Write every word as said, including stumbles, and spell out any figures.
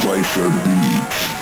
Placer Beats.